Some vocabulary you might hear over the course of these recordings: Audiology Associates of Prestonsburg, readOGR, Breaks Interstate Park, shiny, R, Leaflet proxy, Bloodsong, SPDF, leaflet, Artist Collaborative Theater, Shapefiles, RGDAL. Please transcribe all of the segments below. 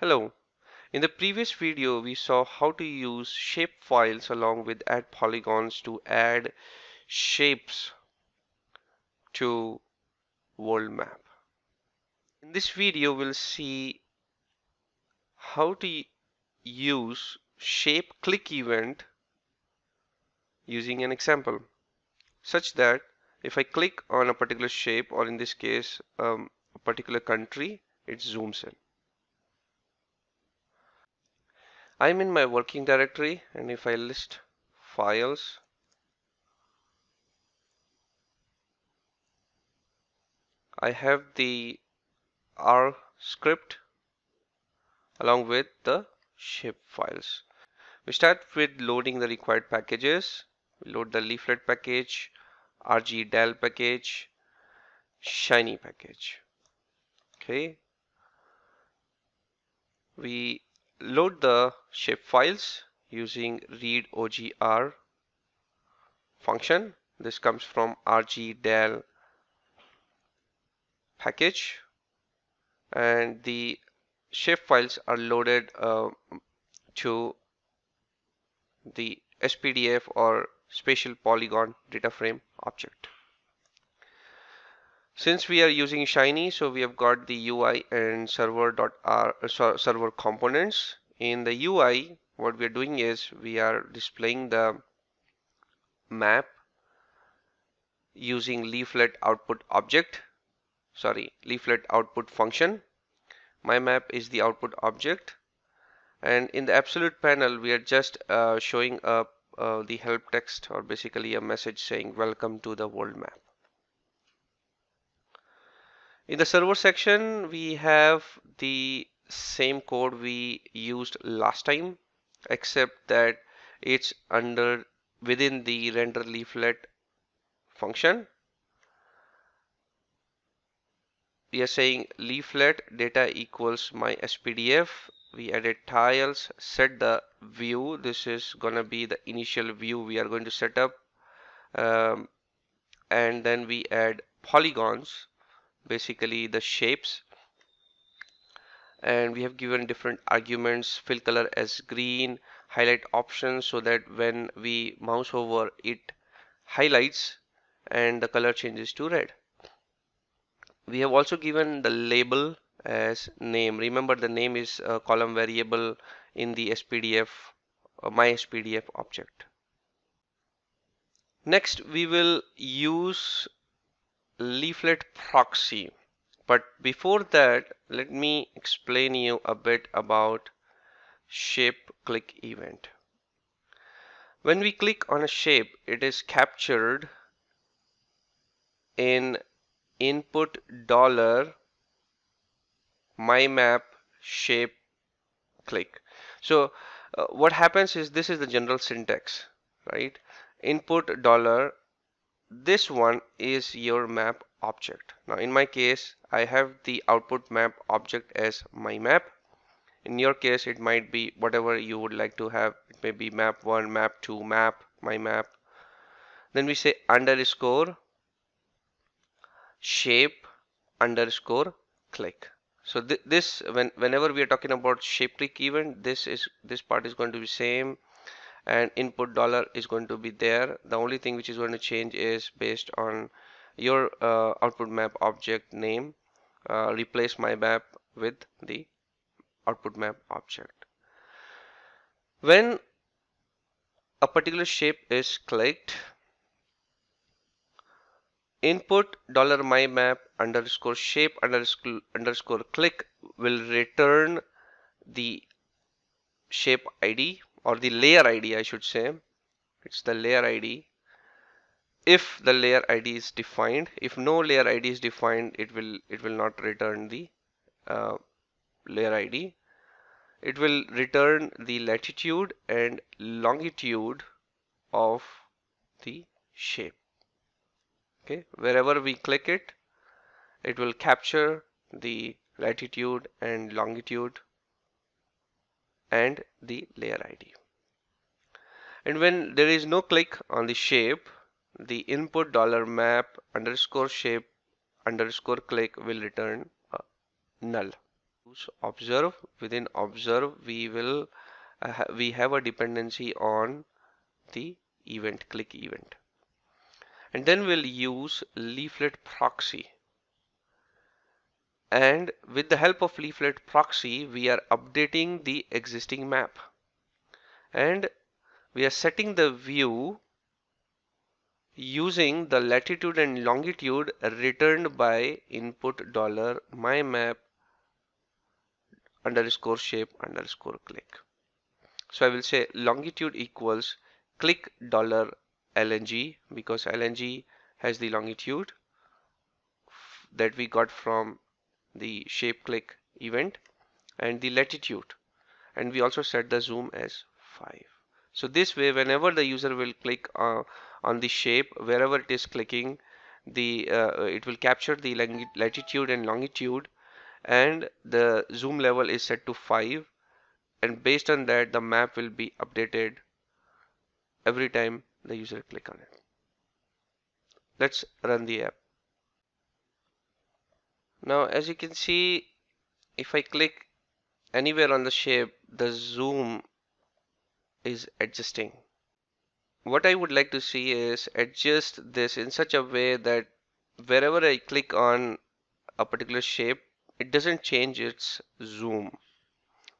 Hello. In the previous video, we saw how to use shape files along with add polygons to add shapes to world map. In this video, we'll see how to use shape click event using an example such that if I click on a particular shape, or in this case a particular country, it zooms in. I'm in my working directory, and if I list files, I have the R script along with the shape files. We start with loading the required packages. We load the leaflet package, RGDAL package, shiny package. Okay. We load the shape files using readOGR function. This comes from RGDAL package, and the shape files are loaded to the SPDF or spatial polygon data frame object. Since we are using shiny, so we have got the UI and server components. In the UI, what we are doing is we are displaying the map using leaflet output function. My map is the output object, and in the absolute panel we are just showing up the help text, or basically a message saying welcome to the world map. In the server section, we have the same code we used last time, except that it's within the render leaflet function. We are saying leaflet data equals my SPDF. We added tiles, set the view. This is gonna be the initial view we are going to set up, and then we add polygons, basically the shapes, and we have given different arguments, fill color as green, highlight options so that when we mouse over it highlights and the color changes to red. We have also given the label as name. Remember, the name is a column variable in the SPDF, my SPDF object. Next, we will use leaflet proxy, but before that let me explain you a bit about shape click event. When we click on a shape, it is captured in input $my_map_shape_click. So what happens is, this is the general syntax, right? Input $ this one is your map object. Now in my case, I have the output map object as my map. In your case, it might be whatever you would like to have. It may be map1, map2, map, my map. Then we say underscore shape underscore click. So this whenever we are talking about shape click event, this part is going to be same, and input $ is going to be there. The only thing which is going to change is based on your output map object name. Replace my map with the output map object. When a particular shape is clicked, input $my_map_shape_click will return the shape ID, or the layer ID, I should say. It's the layer ID if the layer ID is defined. If no layer ID is defined, it will not return the layer ID. It will return the latitude and longitude of the shape. Okay, wherever we click it, it will capture the latitude and longitude and the layer ID. And when there is no click on the shape, the input $map_shape_click will return null. use observe. Within observe we have a dependency on the event, click event, and then we'll use leaflet proxy, and with the help of leaflet proxy we are updating the existing map, and we are setting the view using the latitude and longitude returned by input $MyMap_shape_click. So I will say longitude equals click $LNG, because LNG has the longitude that we got from the shape click event, and the latitude, and we also set the zoom as 5. So this way, whenever the user will click on the shape, wherever it is clicking, the it will capture the latitude and longitude, and the zoom level is set to 5, and based on that the map will be updated every time the user click on it. Let's run the app. Now as you can see, if I click anywhere on the shape, the zoom is adjusting. What I would like to see is adjust this in such a way that wherever I click on a particular shape, it doesn't change its zoom.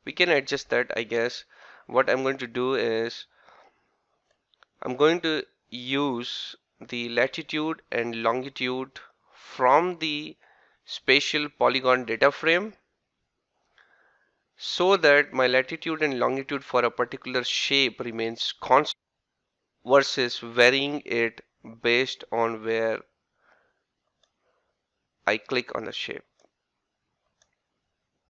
We can adjust that, I guess. What I'm going to do is I'm going to use the latitude and longitude from the spatial polygon data frame, so that my latitude and longitude for a particular shape remains constant versus varying it based on where I click on the shape.